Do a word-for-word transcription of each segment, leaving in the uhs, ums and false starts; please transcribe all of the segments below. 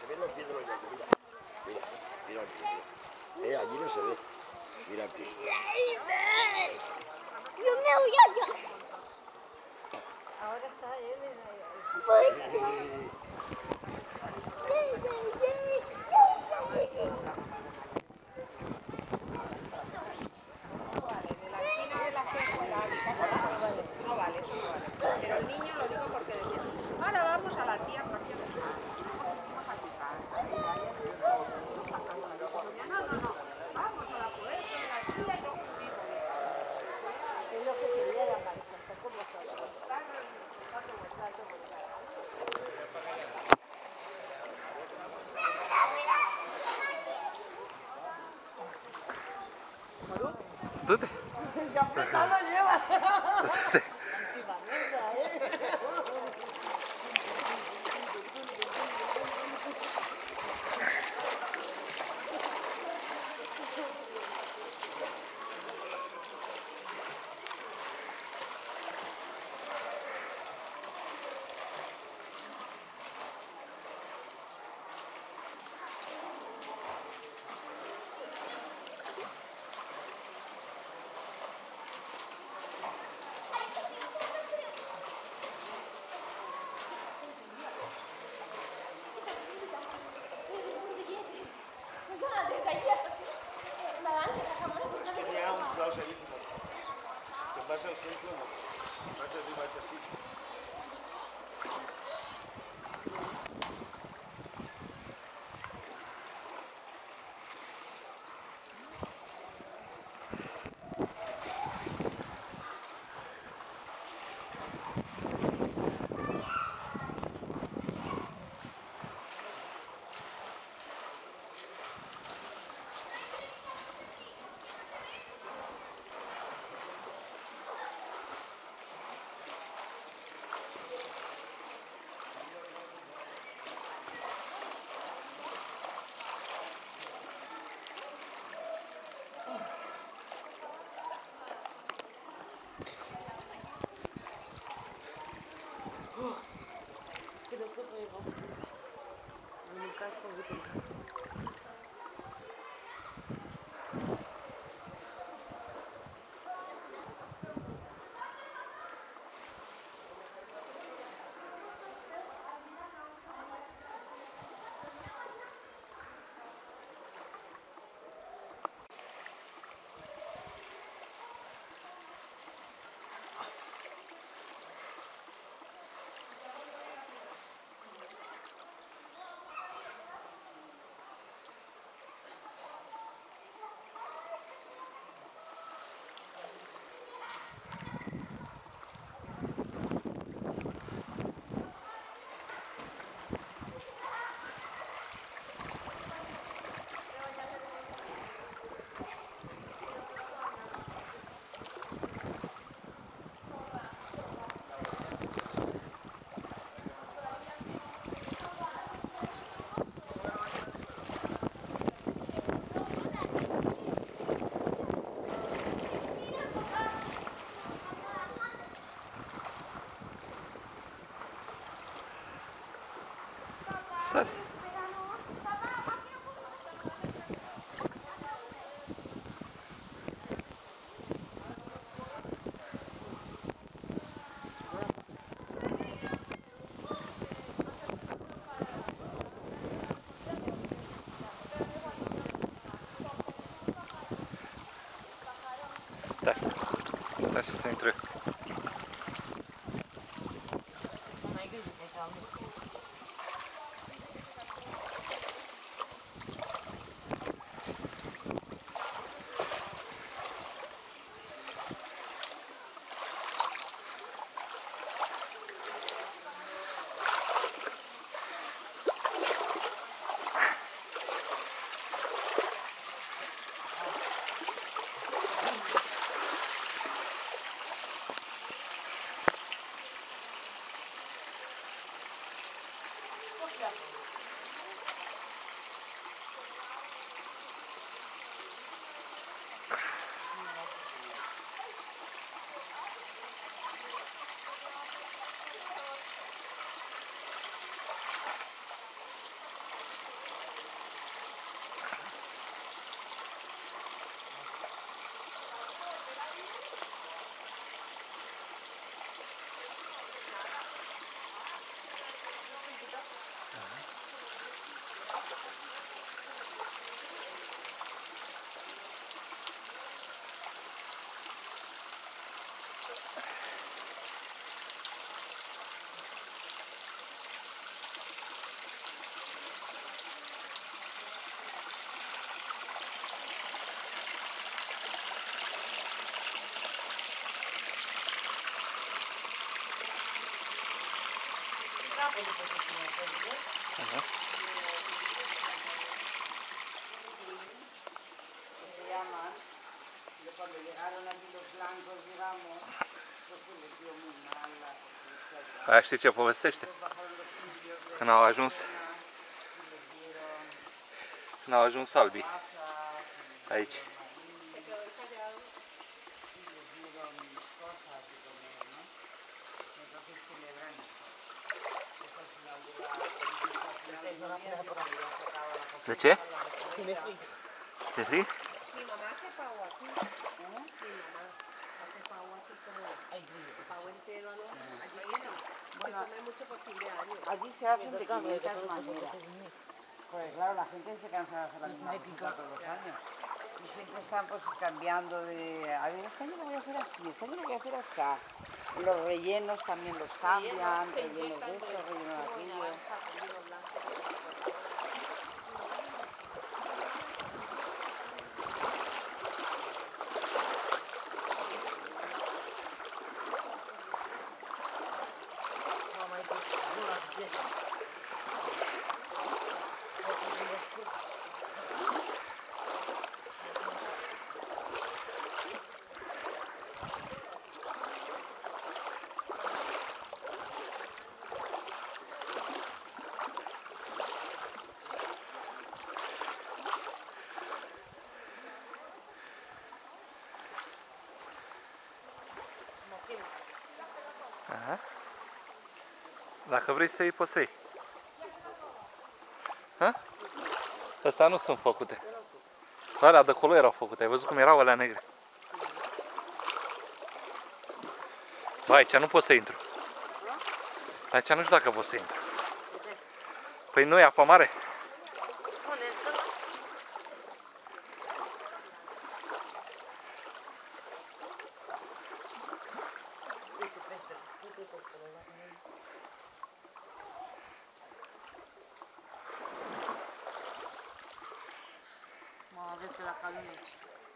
Se ven los pies de los yacos, mira, mira, mira el tío, mira. Eh, allí no se ve, mira el tío. ¡Yo me voy allá! Ahora está él en la... ¿Tú te? ¡Ya pesado llevas! ¡Encima mesa, eh! Vas al centro, no. Vas arriba al ejercicio. Sal. Так, так, сейчас интервью. Se llama, yo cuando llegaron aquí los blancos, digamos, se subió muy mal la policía. Aia știi ce povestește? Când au ajuns, când au ajuns albii aici. De ce? Ți-e frig? Allí se hacen de quinientas maneras. Porque claro, la gente se cansa de hacer las mismas cosas todos los años. Y siempre están pues cambiando de... A ver, este año lo voy a hacer así, este año lo voy a hacer así. Los rellenos también los cambian, rellenos de esto, rellenos de aquello. Aha. Dacă vrei să iei, poți să iei. Astea nu sunt făcute. Alea de acolo erau făcute. Ai văzut cum erau alea negre? Bă, aici nu pot să intru. Aici nu știu dacă pot să intru. Păi nu e apă mare?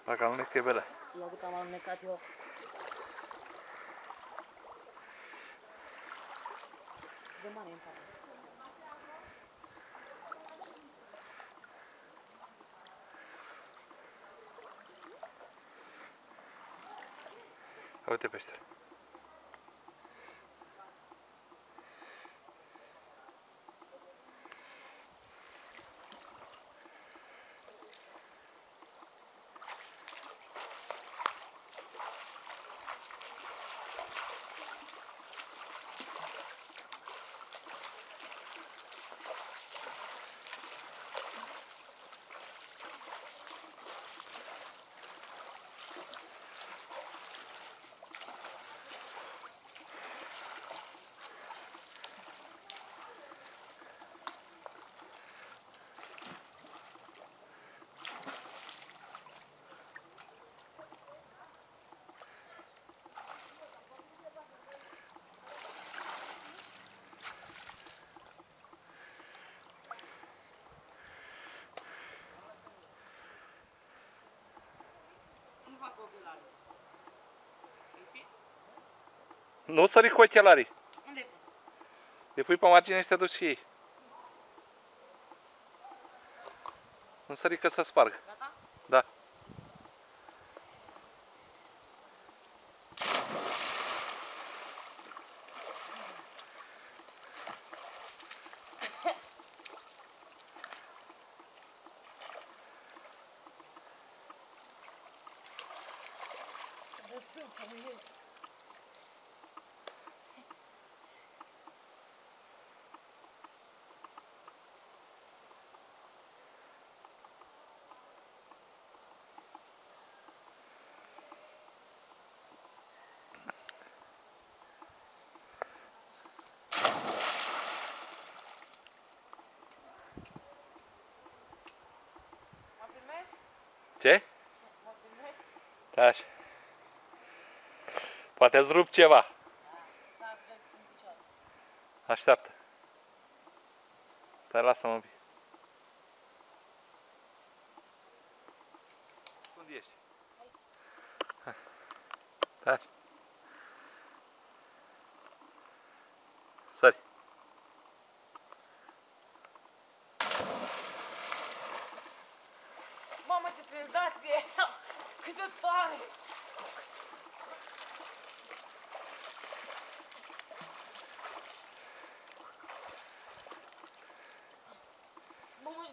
Dacă alunec e belea. Eu cât am alunecat eu. De mare îmi pare. Uite peștera. Nu sări cu ochelarii. Unde? Le pui pe margine și te duci și ei. Nu sări că se spargă. Gata? Da. soup and we knew it. Ce? Da. Poate îți rup ceva. Așteaptă. Dar lasă-mă un pic. Unde ești? Da. Sări. Mamă, ce senzație! Cât de tare! Mamă, ce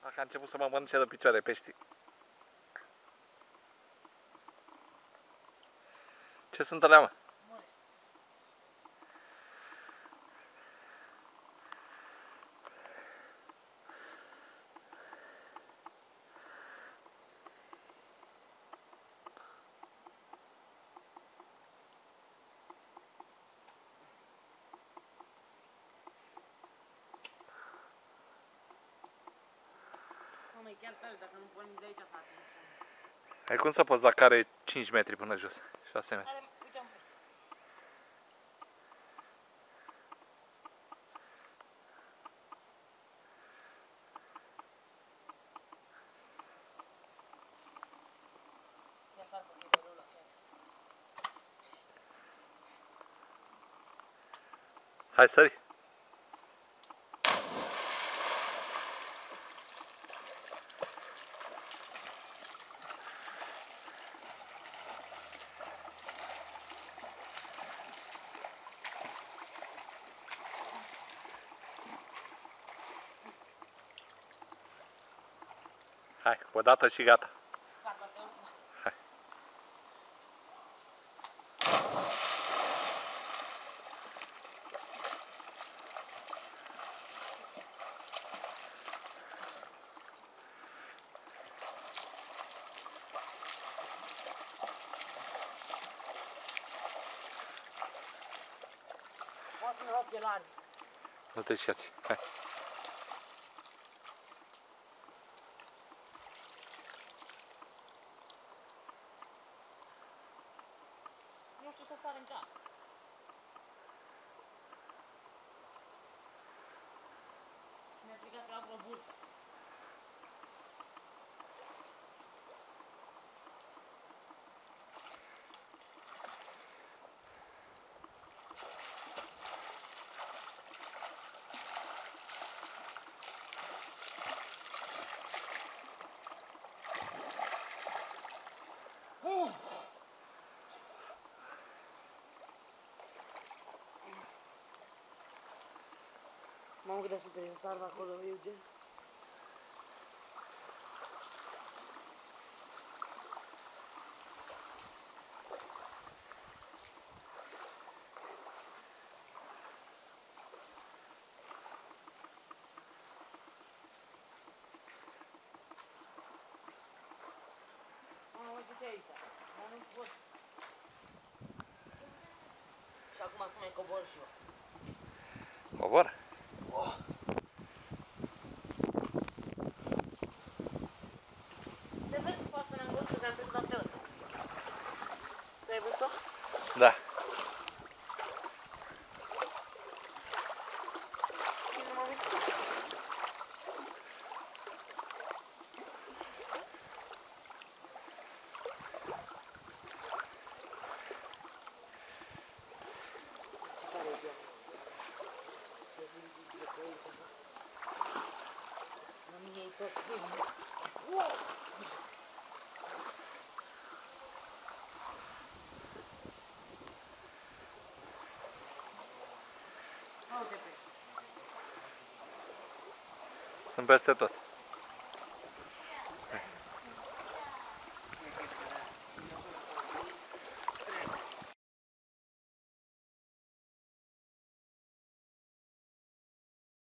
Așa a început să mă mănânce de picioare peștii. Ce sunt alea, mă? E chiar tare, dacă nu pornici de aici s-a atins. Ai cum să poți dacă are cinci metri până jos, șase metri. Are, uite, am fost. Ia s-ar pornit de rău la fiecare. Hai, sări! Hai, o dată și gata. Hai. Nu te știați. Hai. Mi-a strigat că apă burtă. Mamă, cât de super se sarvă acolo, Eugen. Mamă, uite ce aici. Mamă, nu pot. Și acum acum e cobor și eu. Cobor? Oh. De vezi că poate ne-am văzut că te-am trecut la fel. Tu ai văzut-o? Da. Bine, mă văd. douăzeci de pești. Sunt peste tot.